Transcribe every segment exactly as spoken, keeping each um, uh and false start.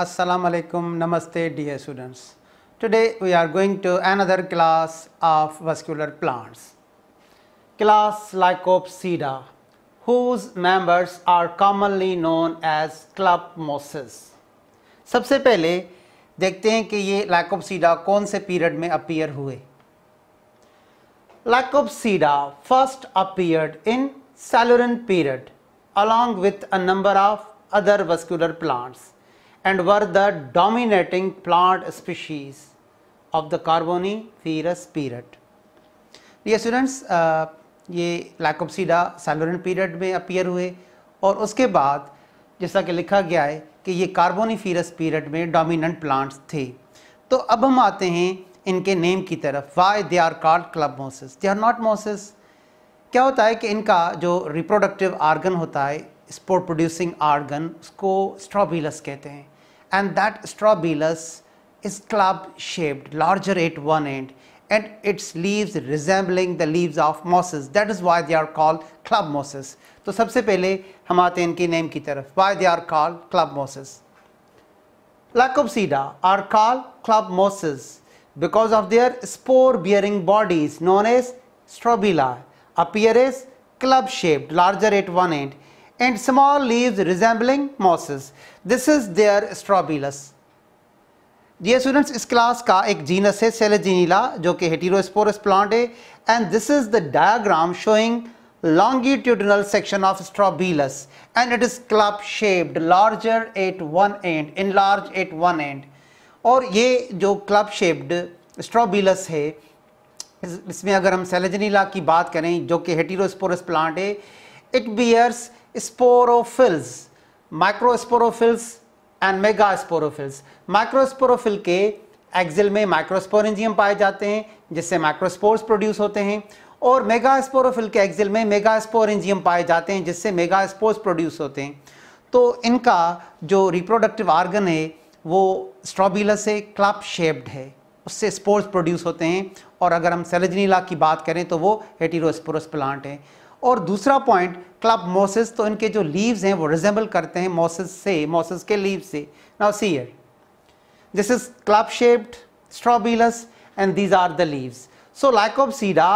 Assalamu alaikum, namaste dear students. Today we are going to another class of vascular plants, class Lycopsida, whose members are commonly known as club mosses. सबसे पहले देखते हैं कि ये Lycopsida कौन से period में अपीयर हुए. Lycopsida first appeared in Silurian period along with a number of other vascular plants and were the dominating plant species of the Carboniferous period. Dear students, uh, ये Lycopsida Silurian period में appear हुए और उसके बाद जैसा कि लिखा गया है कि ये Carboniferous period में dominant plants थे. तो अब हम आते हैं इनके name की तरफ. Why they are called club mosses? They are not mosses. क्या होता है कि इनका जो reproductive organ होता है, spore producing organ, उसको strobilus कहते हैं, and that strobilus is club shaped, larger at one end, and its leaves resembling the leaves of mosses. That is why they are called club mosses. तो सबसे पहले हम आते हैं इनके name की तरफ. Why they are called club mosses? Lycopsida are called club mosses because of their spore bearing bodies known as strobili appear as club shaped, larger at one end, and small leaves resembling mosses. This is their strobilus. Dear students, इस class का एक genus है Selaginella, जो कि heterosporous plant है, and this is the diagram showing longitudinal section of strobilus, and it is club shaped, larger at one end, enlarged at one end. और ये जो club shaped strobilus है, इसमें अगर हम Selaginella की बात करें जो कि heterosporous plant है, it bears sporophyls, microsporophylls and megasporophylls. Microsporophyll के एक्सिल में microsporangium पाए जाते हैं जिससे microspores produce होते हैं, और megasporophyll के एक्सिल में megasporangium पाए जाते हैं जिससे megaspores produce होते हैं. तो इनका जो reproductive organ है वो स्ट्रॉबिला से क्लब शेप्ड है, उससे स्पोर्स प्रोड्यूस होते हैं, और अगर हम Selaginella की बात करें तो वो हेटेरोस्पोरस प्लांट हैं. और दूसरा पॉइंट क्लब मोसेस, तो इनके जो लीव्स हैं वो रिजेंबल करते हैं मोसेस से, मोसेस के लीव से. Now see here, this is club shaped strobilus and these are the leaves. So Lycopsida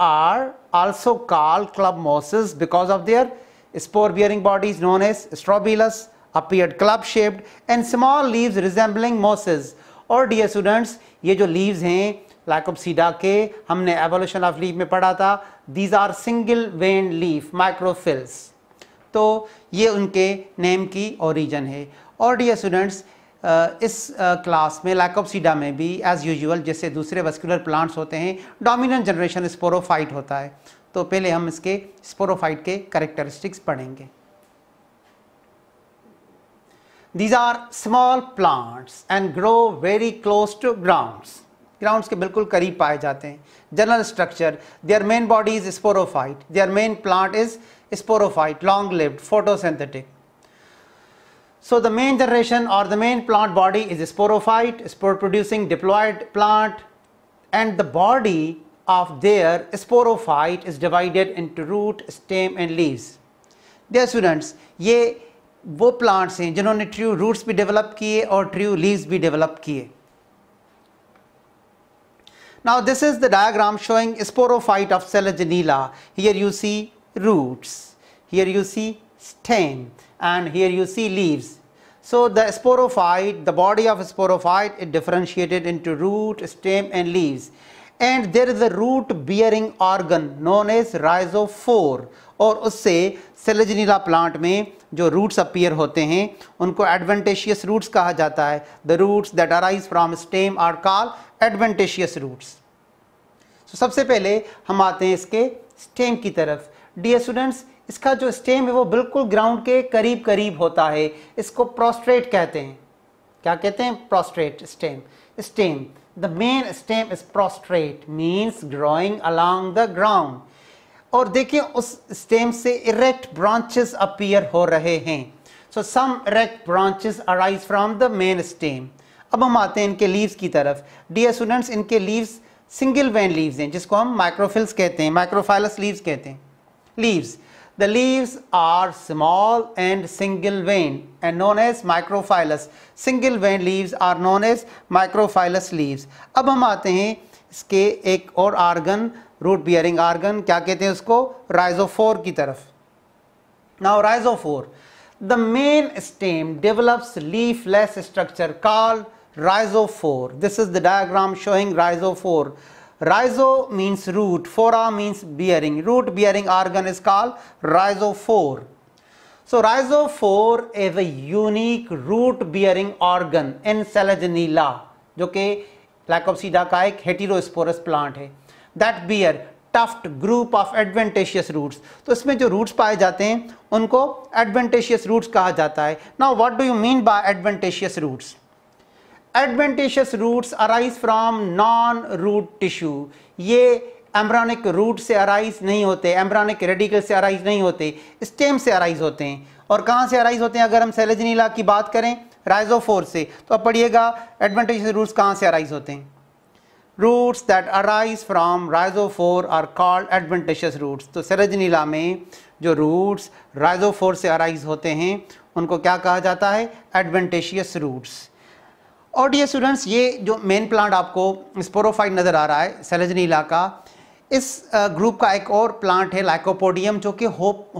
are also called club mosses because of their spore bearing bodies known as strobilus appeared club shaped and small leaves resembling mosses. और dear students, ये जो leaves हैं Lycopsida के, हमने evolution of leaf में पढ़ा था, these are single veined leaf microphyls. तो ये उनके name की origin है. और dear students, इस class में Lycopsida में भी as usual जैसे दूसरे vascular plants होते हैं dominant generation sporophyte होता है. तो पहले हम इसके sporophyte के characteristics पढ़ेंगे. These are small plants and grow very close to grounds. Grounds के बिल्कुल करीब पाए जाते हैं. General structure, their main body is sporophyte. Their main plant is sporophyte, long-lived, photosynthetic. So the main generation or the main plant body is sporophyte, spore-producing diploid plant, and the body of their sporophyte is divided into root, stem, and leaves. Dear students, ये वो plants हैं जिन्होंने true roots भी develop किए और true leaves भी develop किए. Now this is the diagram showing sporophyte of Selaginella. Here you see roots, here you see stem, and here you see leaves. So the sporophyte, the body of sporophyte is differentiated into root, stem and leaves, and there is a root bearing organ known as rhizophore. और उससे Selaginella plant में जो roots appear होते हैं उनको adventitious roots कहा जाता है. The roots that arise from stem are called adventitious roots. So सबसे पहले हम आते हैं इसके स्टेम की तरफ. डियर स्टूडेंट्स, इसका जो स्टेम है वो बिल्कुल ग्राउंड के करीब करीब होता है. इसको प्रोस्ट्रेट कहते हैं. क्या कहते हैं? Prostrate stem. Stem, the main stem is prostrate, means growing along the ground. और देखिए उस स्टेम से इरेक्ट ब्रांचेस अपीयर हो रहे हैं. So some erect branches arise from the main stem. अब हम आते हैं इनके लीव्स की तरफ. डियर स्टूडेंट्स, इनके लीव्स सिंगल वेन लीव्स हैं जिसको हम माइक्रोफिल्स कहते हैं, माइक्रोफाइलस लीव्स कहते हैं. Leaves The leaves are small and single veined and known as microphyllous. Single veined leaves are known as microphyllous leaves. अब हम आते हैं इसके एक और आर्गन, रूट बियरिंग आर्गन, क्या कहते हैं उसको, राइजोफोर की तरफ. Now rhizophore, the main stem develops leafless structure called rhizophore. This is the diagram showing rhizophore. Rhizo means root, phora means bearing. Root bearing organ is called rhizophore. So rhizophore is a unique root bearing organ in Selaginella, जो कि Lycopsida का एक heterosporous plant है, that bear tuft group of adventitious roots. तो इसमें जो roots पाए जाते हैं उनको adventitious roots कहा जाता है. Now what do you mean by adventitious roots? Adventitious roots arise from non-root tissue. ये embryonic root से arise नहीं होते, embryonic radical से arise नहीं होते, stem से arise होते हैं. और कहाँ से arise होते हैं, अगर हम Selaginella की बात करें, rhizophore से. तो अब पढ़िएगा adventitious roots कहाँ से arise होते हैं. Roots that arise from rhizophore are called adventitious roots. तो Selaginella में जो roots rhizophore से arise होते हैं उनको क्या कहा जाता है, adventitious roots. और डियर स्टूडेंट्स, ये जो मेन प्लांट आपको स्पोरोफाइट नज़र आ रहा है Selaginella का, इस ग्रुप का एक और प्लांट है लाइकोपोडियम, जो कि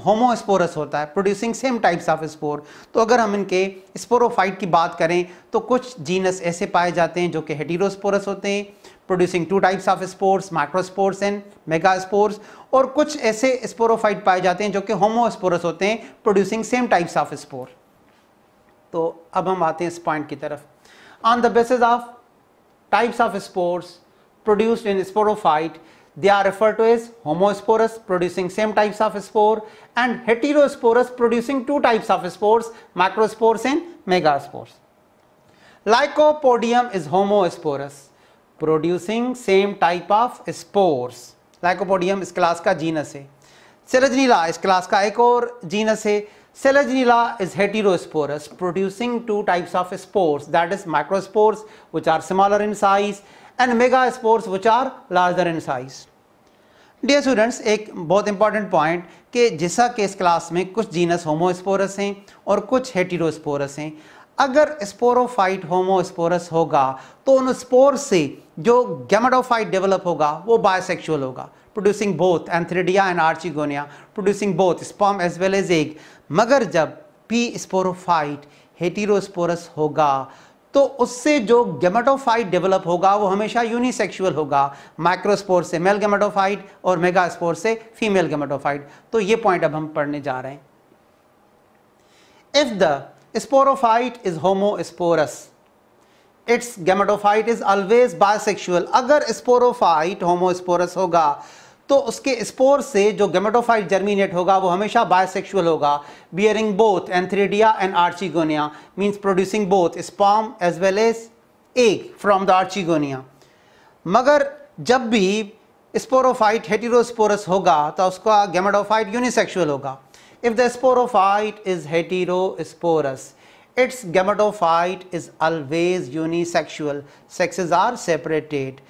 होमोस्पोरस होता है, producing same types of spore. तो अगर हम इनके स्पोरोफाइट की बात करें तो कुछ जीनस ऐसे पाए जाते हैं जो कि हेटेरोस्पोरस होते हैं, producing two types of spores, microspores and megaspores. और कुछ ऐसे स्पोरोफाइट पाए जाते हैं जो कि होमोस्पोरस होते हैं, producing same types of spore. तो अब हम आते हैं इस पॉइंट की तरफ. On the basis of types of spores produced in sporophyte, they are referred to as homosporous, producing same types of spore, and heterosporous, producing two types of spores, microspores and megaspores. Lycopodium is homosporous, producing same type of spores. Lycopodium इस class का genus है. Selaginella इस class का एक और genus है. Selaginella is heterosporous, producing two types of spores, that is microspores, which are smaller in size, and megaspores, which are larger in size. Dear students, एक बहुत important point कि जैसा कि इस क्लास में कुछ जीनस होमोस्पोरस हैं और कुछ हेटेरोस्पोरस हैं, अगर स्पोरोफाइट होमोस्पोरस होगा तो उन स्पोर से जो गैमेटोफाइट डेवलप होगा वो बायसेक्सुअल होगा, producing both antheridia and archegonia, producing both sperm as well as egg. मगर जब P sporophyte heterosporous होगा तो उससे जो gametophyte डेवलप होगा वो हमेशा यूनिसेक्सुअल होगा, माइक्रोस्पोर से मेल gametophyte और मेगास्पोर से फीमेल gametophyte. तो ये पॉइंट अब हम पढ़ने जा रहे हैं. If the sporophyte is homosporous, its gametophyte is always bisexual. अगर sporophyte homosporous होगा तो उसके स्पोर से जो गैमेटोफाइट जर्मिनेट होगा वो हमेशा बायसेक्सुअल होगा, bearing both antheridia and archegonia, means producing both sperm as well as egg from the archegonia. मगर जब भी स्पोरोफाइट हेटेरोस्पोरस होगा तो उसका गैमेटोफाइट यूनिसेक्सुअल होगा. If the sporophyte is heterosporous, its gametophyte is always unisexual, sexes are separated.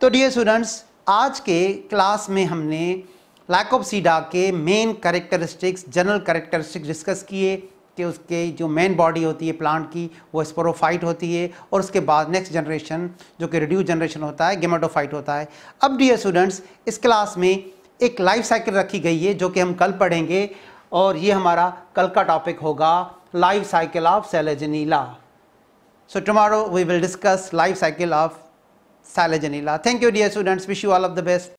तो dear students, आज के क्लास में हमने Lycopsida के main characteristics, general characteristics discuss किए कि उसके जो मेन बॉडी होती है प्लांट की वो स्पोरोफाइट होती है, और उसके बाद नेक्स्ट जनरेशन जो कि रिड्यूस जनरेशन होता है गैमेटोफाइट होता है. अब डियर स्टूडेंट्स, इस क्लास में एक लाइफ साइकिल रखी गई है जो कि हम कल पढ़ेंगे, और ये हमारा कल का टॉपिक होगा life cycle of Selaginella. So tomorrow we will discuss life cycle of Selaginella. Thank you, dear students. Wish you all of the best.